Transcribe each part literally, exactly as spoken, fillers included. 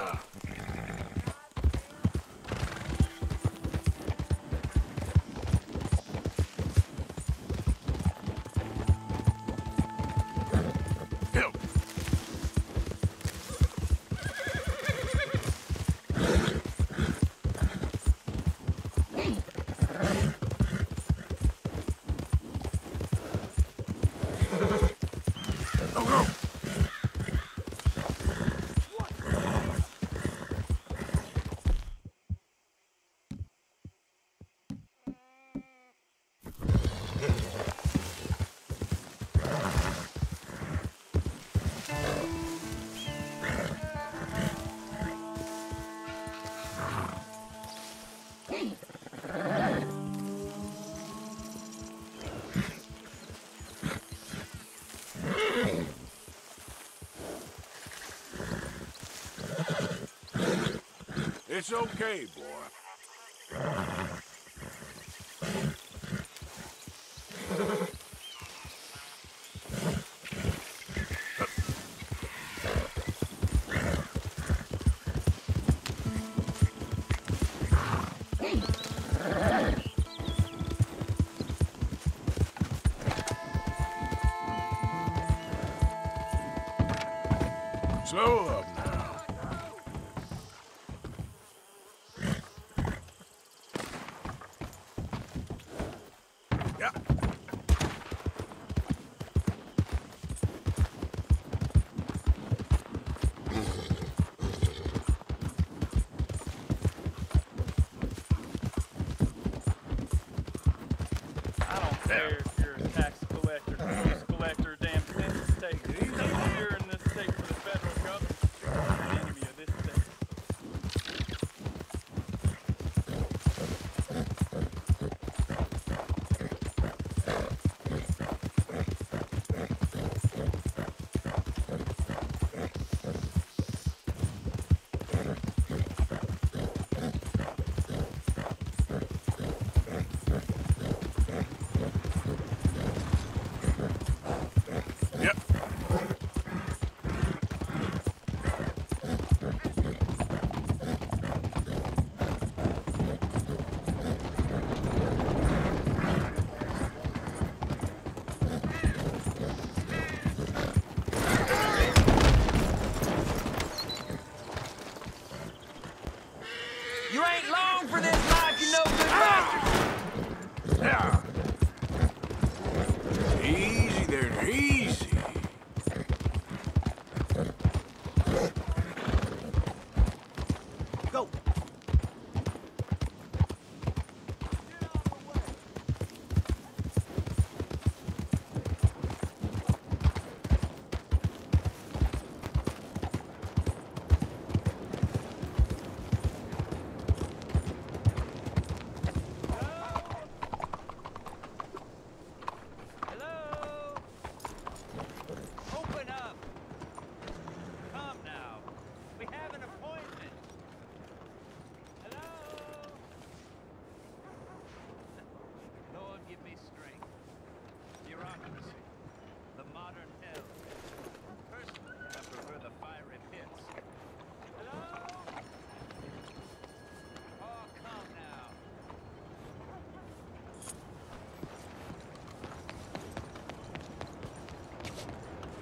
America. It's okay, boy. Slow up.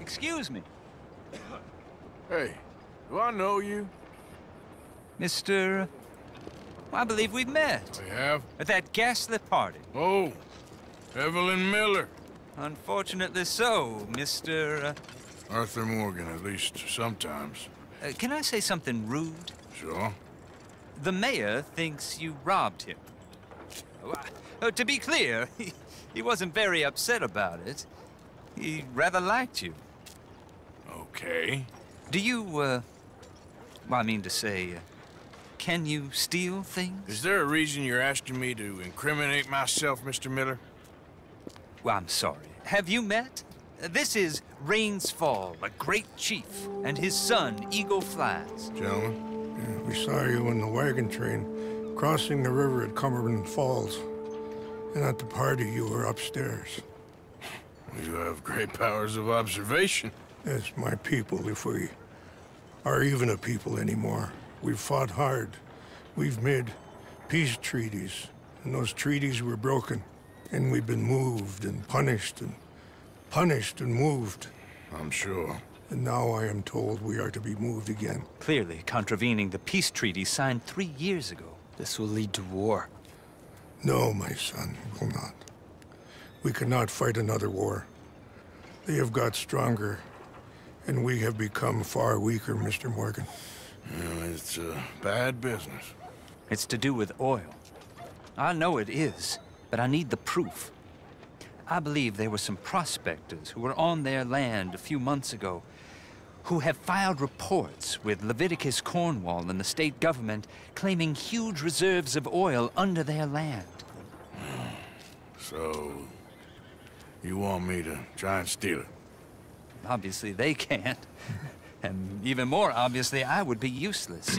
Excuse me. Hey, do I know you? Mister.. Well, I believe we've met. We have? At that ghastly party. Oh, Evelyn Miller. Unfortunately so, Mister.. Arthur Morgan, at least sometimes. Uh, can I say something rude? Sure. The mayor thinks you robbed him. Oh, I, oh, to be clear, he, he wasn't very upset about it. He rather liked you. Okay. Do you, uh, well, I mean to say, uh, can you steal things? Is there a reason you're asking me to incriminate myself, Mister Miller? Well, I'm sorry. Have you met? Uh, this is Rain's Fall, a great chief, and his son, Eagle Flies. Gentlemen, yeah, we saw you in the wagon train crossing the river at Cumberland Falls, and at the party you were upstairs. You have great powers of observation. As my people, if we are even a people anymore. We've fought hard. We've made peace treaties, and those treaties were broken. And we've been moved and punished and punished and moved. I'm sure. And now I am told we are to be moved again. Clearly contravening the peace treaty signed three years ago. This will lead to war. No, my son, it will not. We cannot fight another war. They have got stronger, and we have become far weaker, Mister Morgan. Yeah, it's a bad business. It's to do with oil. I know it is, but I need the proof. I believe there were some prospectors who were on their land a few months ago who have filed reports with Leviticus Cornwall and the state government claiming huge reserves of oil under their land. So, you want me to try and steal it? Obviously they can't. And even more obviously, I would be useless.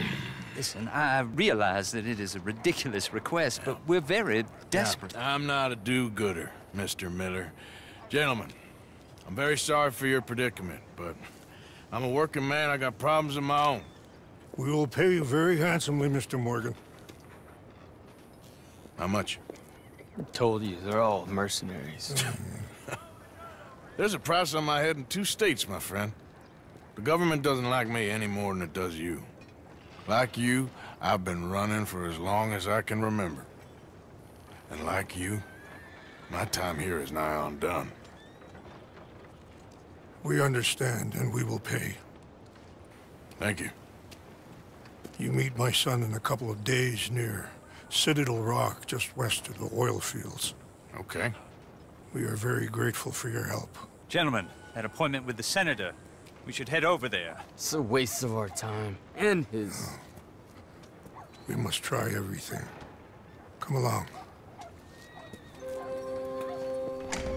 Listen, I realize that it is a ridiculous request, but we're very desperate. Now, I'm not a do-gooder, Mister Miller. Gentlemen, I'm very sorry for your predicament, but I'm a working man. I got problems of my own. We will pay you very handsomely, Mister Morgan. How much? I told you, they're all mercenaries. There's a price on my head in two states, my friend. The government doesn't like me any more than it does you. Like you, I've been running for as long as I can remember. And like you, my time here is nigh on done. We understand, and we will pay. Thank you. You meet my son in a couple of days near Citadel Rock, just west of the oil fields. Okay. We are very grateful for your help. Gentlemen, an appointment with the senator. We should head over there. It's a waste of our time. And his. Oh. We must try everything. Come along.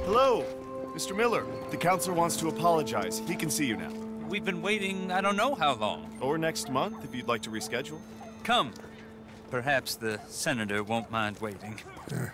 Hello, Mister Miller. The counselor wants to apologize. He can see you now. We've been waiting I don't know how long. Or next month, if you'd like to reschedule. Come. Perhaps the senator won't mind waiting. Yeah.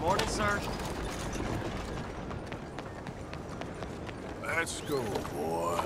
Morning, sir. Let's go, boy.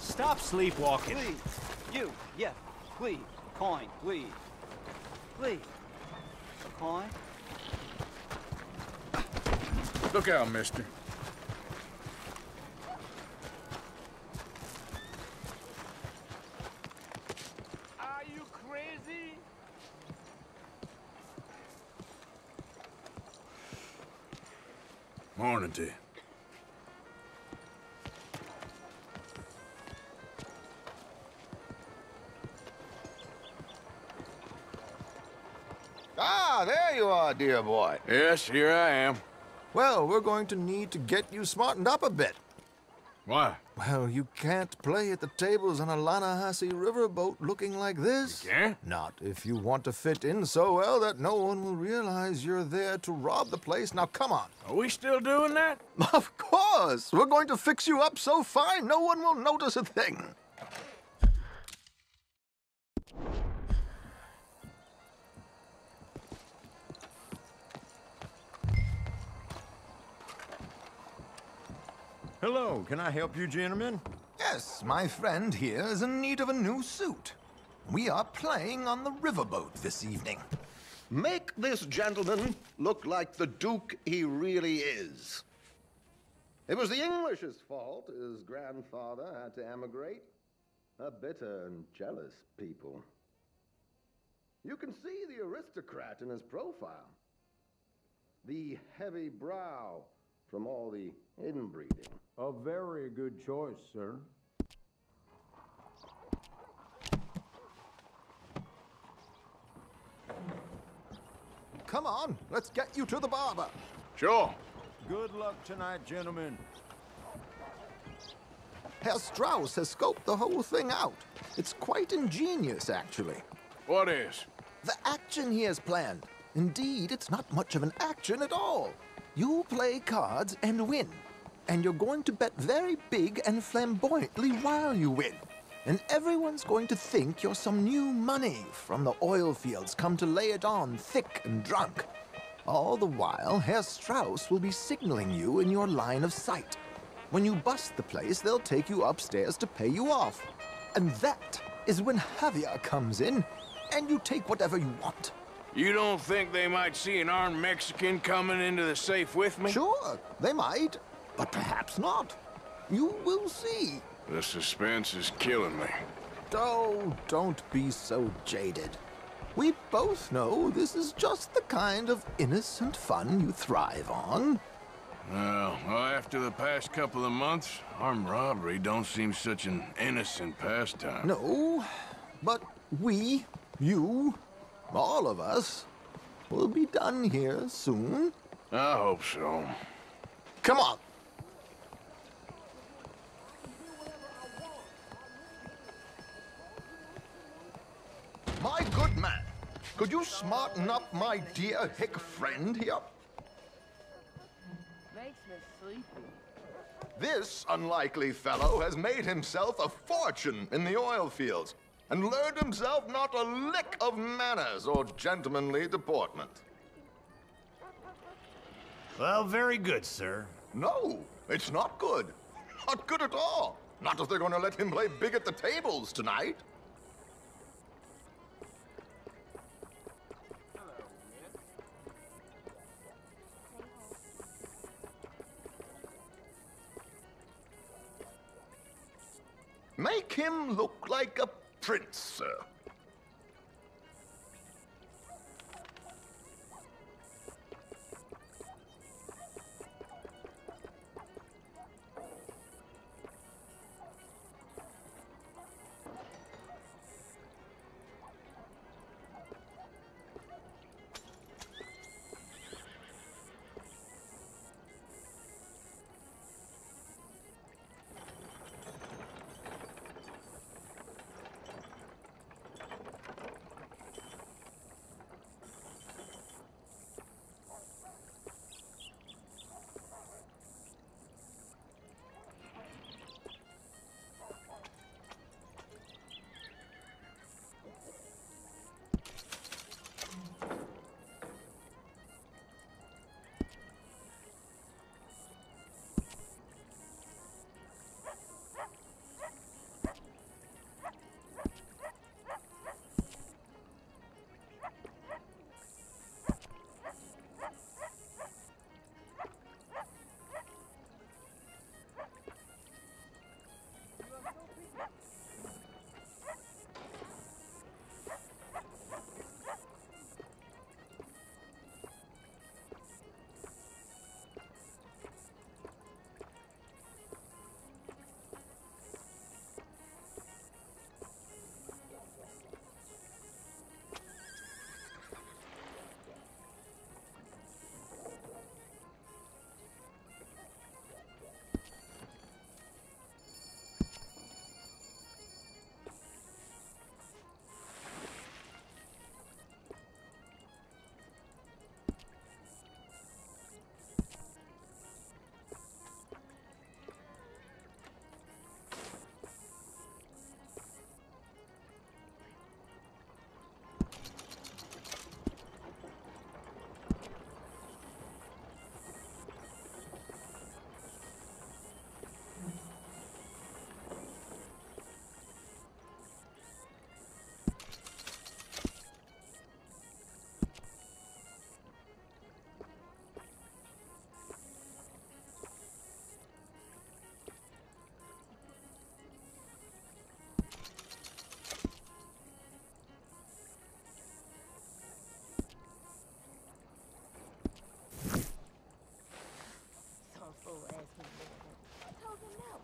Stop sleepwalking. Please. You, yeah, please. Coin, please. Please. Coin. Look out, mister. Hornady. Ah, there you are, dear boy. Yes, here I am. Well, we're going to need to get you smartened up a bit. Why? Well, you can't play at the tables on a Lanahassee riverboat looking like this. You can't? Not if you want to fit in so well that no one will realize you're there to rob the place. Now, come on. Are we still doing that? Of course. We're going to fix you up so fine no one will notice a thing. Hello, can I help you, gentlemen? Yes, my friend here is in need of a new suit. We are playing on the riverboat this evening. Make this gentleman look like the Duke he really is. It was the English's fault his grandfather had to emigrate. A bitter and jealous people. You can see the aristocrat in his profile. The heavy brow from all the inbreeding. A very good choice, sir. Come on, let's get you to the barber. Sure. Good luck tonight, gentlemen. Herr Strauss has scoped the whole thing out. It's quite ingenious, actually. What is? The action he has planned. Indeed, it's not much of an action at all. You play cards and win. And you're going to bet very big and flamboyantly while you win. And everyone's going to think you're some new money from the oil fields come to lay it on thick and drunk. All the while, Herr Strauss will be signaling you in your line of sight. When you bust the place, they'll take you upstairs to pay you off. And that is when Javier comes in, and you take whatever you want. You don't think they might see an armed Mexican coming into the safe with me? Sure, they might. But perhaps not. You will see. The suspense is killing me. Oh, don't be so jaded. We both know this is just the kind of innocent fun you thrive on. Well, after the past couple of months, armed robbery don't seem such an innocent pastime. No, but we, you, all of us, will be done here soon. I hope so. Come on. My good man, could you smarten up my dear hick friend here? Makes me sleepy. This unlikely fellow has made himself a fortune in the oil fields and learned himself not a lick of manners or gentlemanly deportment. Well, very good, sir. No, it's not good. Not good at all. Not if they're going to let him play big at the tables tonight. Make him look like a prince, sir.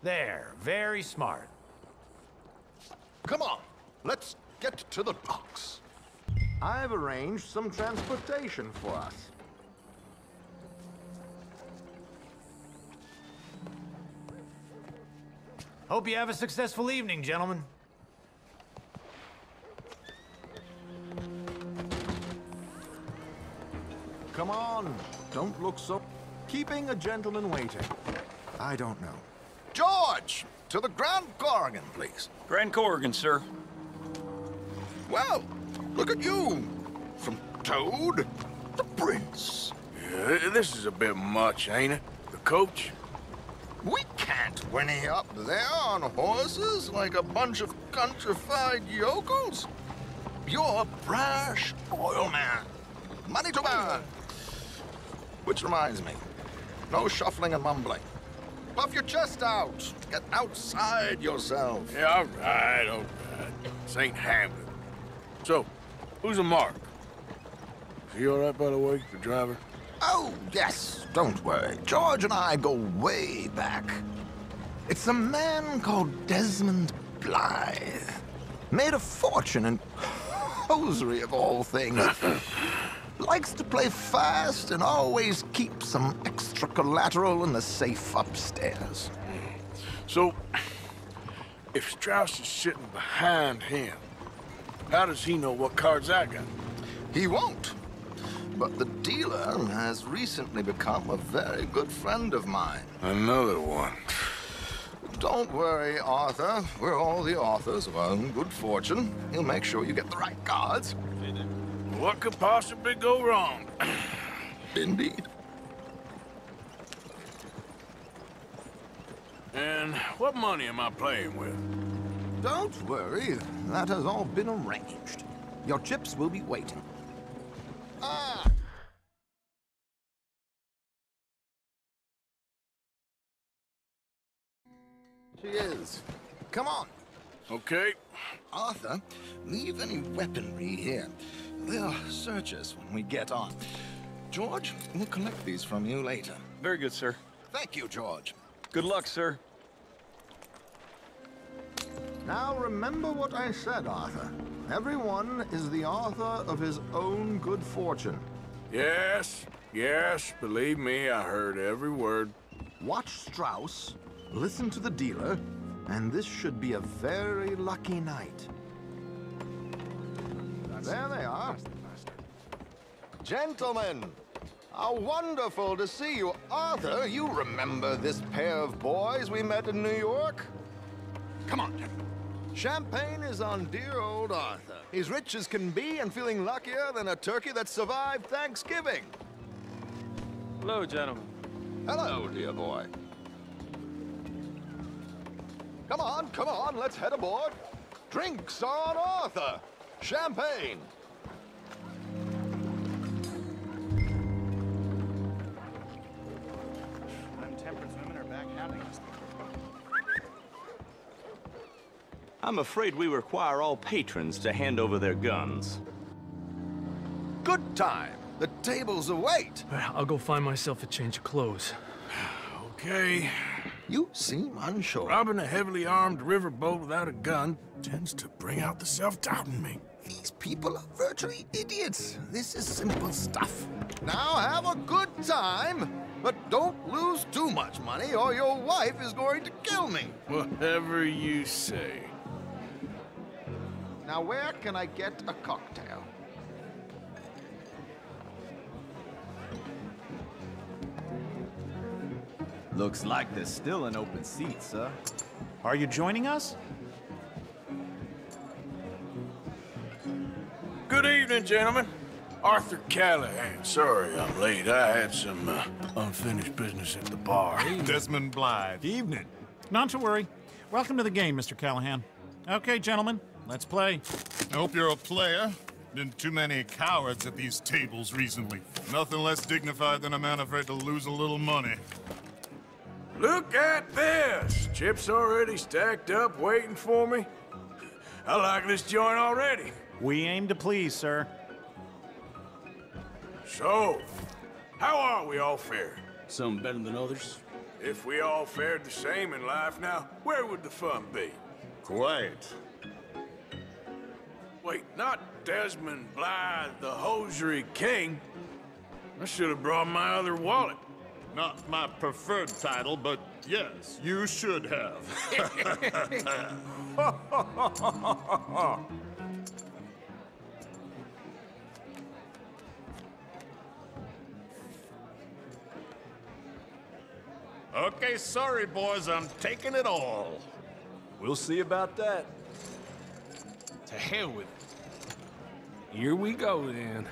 There, very smart. Come on, let's get to the box. I've arranged some transportation for us. Hope you have a successful evening, gentlemen. Come on, don't look so... Keeping a gentleman waiting. I don't know. George, to the Grand Korrigan, please. Grand Korrigan, sir. Well, look at you. From Toad to Prince. Yeah, this is a bit much, ain't it? The coach? We can't whinny up there on horses like a bunch of countrified yokels. You're a brash oil man. Money to burn. Which reminds me, no shuffling and mumbling. Puff your chest out. Get outside yourself. Yeah, all right, all right. Saint Hamlet. So, who's a mark? Is he all right, by the way, the driver? Oh, yes. Don't worry. George and I go way back. It's a man called Desmond Blythe. Made a fortune in hosiery of all things. Likes to play fast and always keep some extra collateral in the safe upstairs. So, if Strauss is sitting behind him, how does he know what cards I got? He won't. But the dealer has recently become a very good friend of mine. Another one. Don't worry, Arthur. We're all the authors of our own good fortune. He'll make sure you get the right cards. What could possibly go wrong? Indeed. And what money am I playing with? Don't worry. That has all been arranged. Your chips will be waiting. Ah! She is. Come on. Okay. Arthur, leave any weaponry here. They'll search us when we get on. George, we'll collect these from you later. Very good, sir. Thank you, George. Good luck, sir. Now remember what I said, Arthur. Everyone is the author of his own good fortune. Yes, yes, believe me, I heard every word. Watch Strauss, listen to the dealer, and this should be a very lucky night. There they are. Gentlemen, how wonderful to see you. Arthur, you remember this pair of boys we met in New York? Come on, Captain. Champagne is on dear old Arthur. He's rich as can be and feeling luckier than a turkey that survived Thanksgiving. Hello, gentlemen. Hello, dear boy. Come on, come on, let's head aboard. Drinks on Arthur. Champagne. Them temperance women are back hounding us. I'm afraid we require all patrons to hand over their guns. Good time. The tables await. I'll go find myself a change of clothes. Okay. You seem unsure. Robbing a heavily armed riverboat without a gun tends to bring out the self-doubt in me. These people are virtually idiots. This is simple stuff. Now have a good time, but don't lose too much money or your wife is going to kill me. Whatever you say. Now where can I get a cocktail? Looks like there's still an open seat, sir. Are you joining us? Good evening, gentlemen. Arthur Callahan. Sorry I'm late. I had some uh, unfinished business at the bar. Desmond Blythe. Evening. Not to worry. Welcome to the game, Mister Callahan. Okay, gentlemen, let's play. I hope you're a player. Been too many cowards at these tables recently. Nothing less dignified than a man afraid to lose a little money. Look at this! Chips already stacked up, waiting for me. I like this joint already. We aim to please, sir. So, how are we all fair? Some better than others. If we all fared the same in life now, where would the fun be? Quite. Wait, not Desmond Blythe, the hosiery king. I should have brought my other wallet. Not my preferred title, but yes, you should have. Okay, sorry, boys, I'm taking it all. We'll see about that. To hell with it. Here we go, then.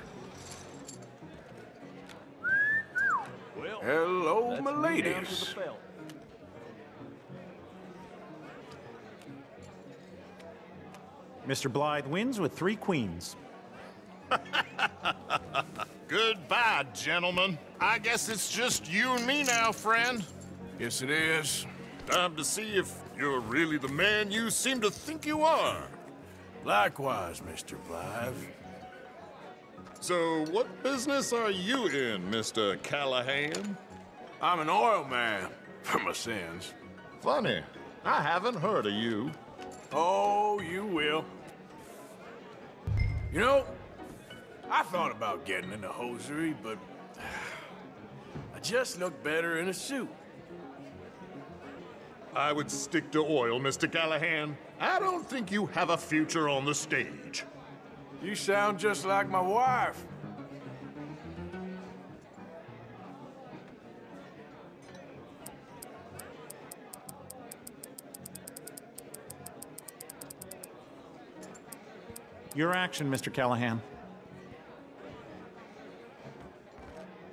Well, hello, my ladies. Mister Blythe wins with three queens. Goodbye, gentlemen. I guess it's just you and me now, friend. Yes, it is. Time to see if you're really the man you seem to think you are. Likewise, Mister Blythe. So, what business are you in, Mister Callahan? I'm an oil man, for my sins. Funny. I haven't heard of you. Oh, you will. You know, I thought about getting into hosiery, but I just look better in a suit. I would stick to oil, Mister Callahan. I don't think you have a future on the stage. You sound just like my wife. Your action, Mister Callahan.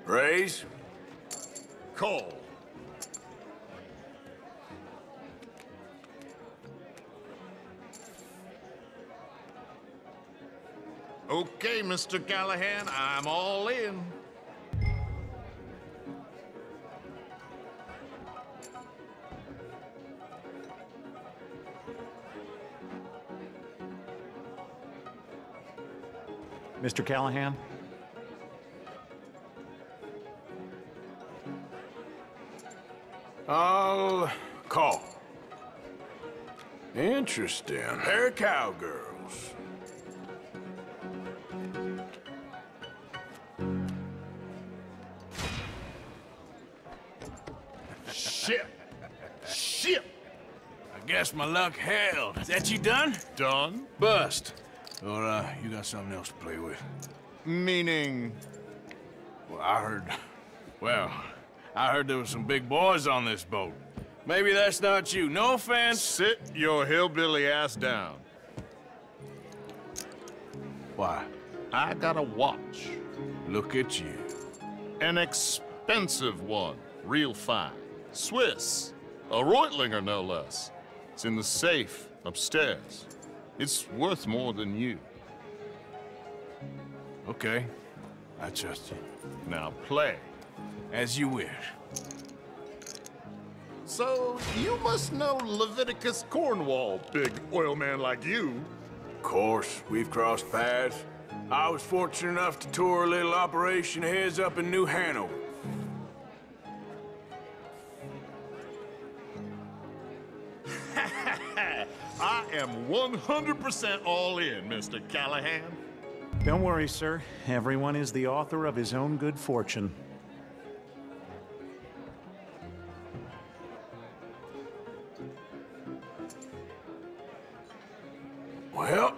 Raise. Call. Okay, Mister Callahan, I'm all in. Mister Callahan? I'll call. Interesting. They're cowgirls. Shit. Shit. I guess my luck held. Is that you done? Done. Bust. Or, uh, you got something else to play with? Meaning? Well, I heard... Well, I heard there were some big boys on this boat. Maybe that's not you. No offense. Sit your hillbilly ass down. Why? I got a watch. Look at you. An expensive one. Real fine. Swiss. A Reutlinger, no less. It's in the safe upstairs. It's worth more than you. Okay. I trust you. Now play. As you wish. So, you must know Leviticus Cornwall, big oil man like you. Of course. We've crossed paths. I was fortunate enough to tour a little operation of his up in New Hanover. I am one hundred percent all in, Mister Callahan. Don't worry, sir. Everyone is the author of his own good fortune. Well,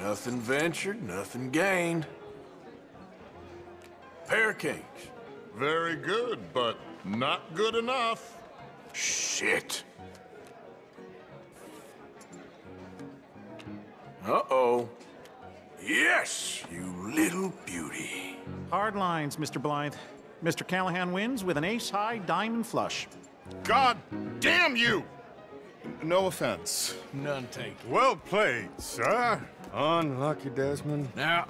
nothing ventured, nothing gained. Pear cakes. Very good, but not good enough. Shit. Uh-oh. Yes, you little beauty. Hard lines, Mister Blythe. Mister Callahan wins with an ace-high diamond flush. God damn you! No offense. None taken. Well played, sir. Unlucky, Desmond. Now,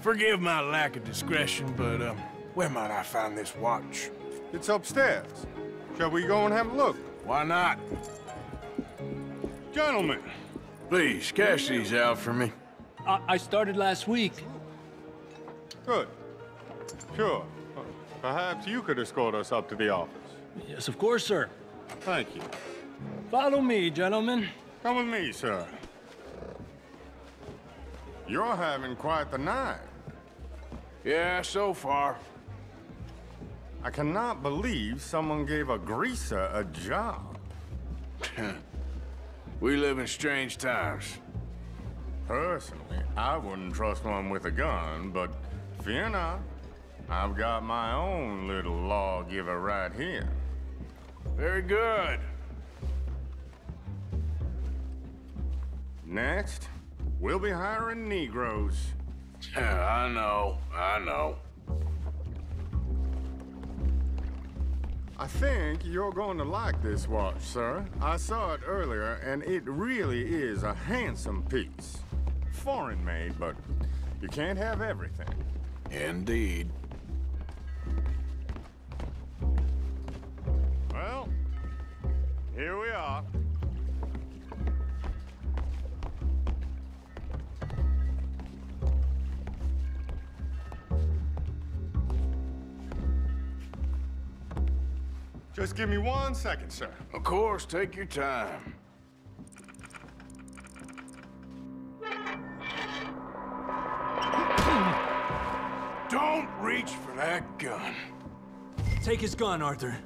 forgive my lack of discretion, but, um, where might I find this watch? It's upstairs. Shall we go and have a look? Why not? Gentlemen. Please, cash these out for me. I, I started last week. Good. Sure. Perhaps you could escort us up to the office. Yes, of course, sir. Thank you. Follow me, gentlemen. Come with me, sir. You're having quite the night. Yeah, so far. I cannot believe someone gave a greaser a job. We live in strange times. Personally, I wouldn't trust one with a gun, but fear not. I've got my own little lawgiver right here. Very good. Next, we'll be hiring Negroes. Yeah, I know, I know. I think you're going to like this watch, sir. I saw it earlier, and it really is a handsome piece. Foreign made, but you can't have everything. Indeed. Well, here we are. Just give me one second, sir. Of course, take your time. Don't reach for that gun. Take his gun, Arthur.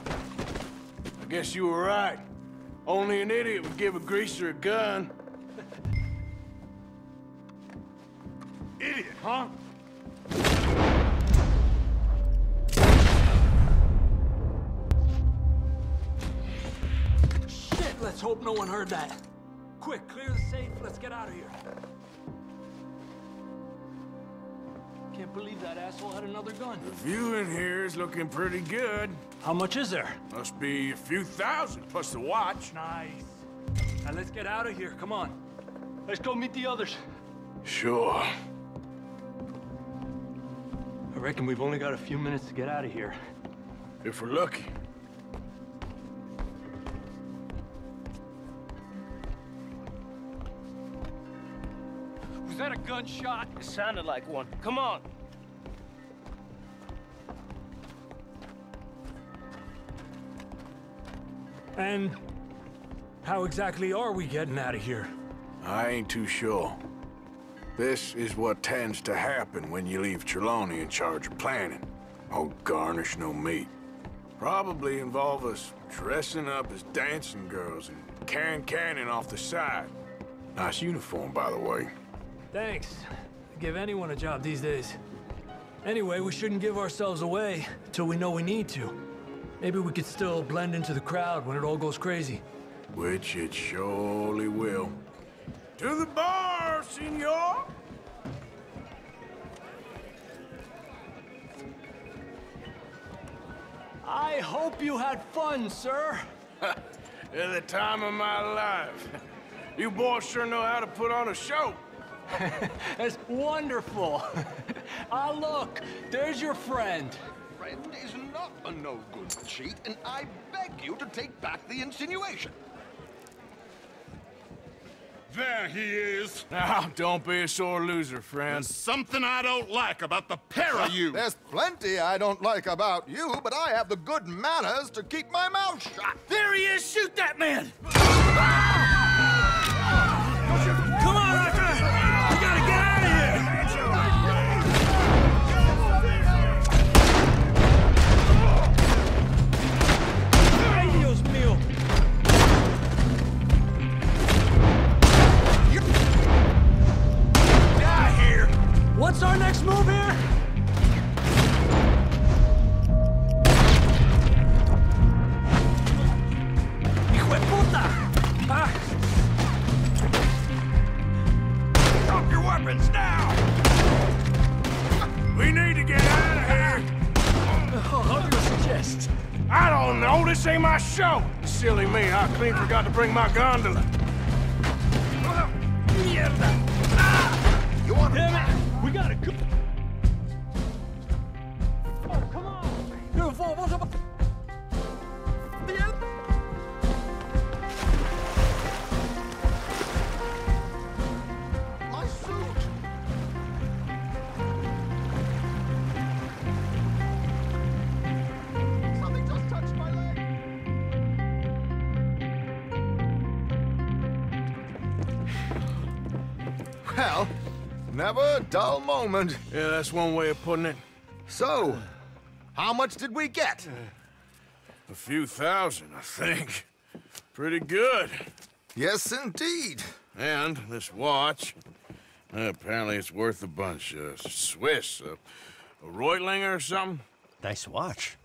I guess you were right. Only an idiot would give a greaser a gun. Idiot, huh? Shit, let's hope no one heard that. Quick, clear the safe, let's get out of here. Can't believe that asshole had another gun. The view in here is looking pretty good. How much is there? Must be a few thousand, plus the watch. Nice. Now let's get out of here, come on. Let's go meet the others. Sure. I reckon we've only got a few minutes to get out of here. If we're lucky. Was that a gunshot? It sounded like one. Come on. And how exactly are we getting out of here? I ain't too sure. This is what tends to happen when you leave Trelawney in charge of planning. Oh, garnish no meat. Probably involve us dressing up as dancing girls and carrying cannon off the side. Nice uniform, by the way. Thanks. I give anyone a job these days. Anyway, we shouldn't give ourselves away until we know we need to. Maybe we could still blend into the crowd when it all goes crazy. Which it surely will. To the bar, senor! I hope you had fun, sir. It's the time of my life. You boys sure know how to put on a show. That's wonderful. Ah, look, there's your friend. Friend is not a no-good cheat, and I beg you to take back the insinuation. There he is. Now, don't be a sore loser, friend. There's something I don't like about the pair of you. There's plenty I don't like about you, but I have the good manners to keep my mouth shut. There he is. Shoot that man. Come on, Arthur. We gotta get out of here. Ay, Dios mío. What's our next move here? Hijo de puta! Ah. Drop your weapons now! We need to get out of here! What do you suggest? I don't know, this ain't my show! Silly me, I clean forgot to bring my gondola. Mierda! Ah. You want to... Damn it! We gotta go. Oh, come on! You're a fool. What's up? The end. My suit. Well, never a dull moment. Yeah, that's one way of putting it. So, how much did we get? A few thousand, I think. Pretty good. Yes, indeed. And this watch. Uh, apparently it's worth a bunch. Uh, Swiss, uh, a Reutlinger or something? Nice watch.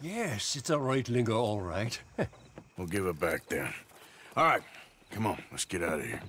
Yes, it's a Reutlinger, all right. We'll give it back then. All right, come on, let's get out of here.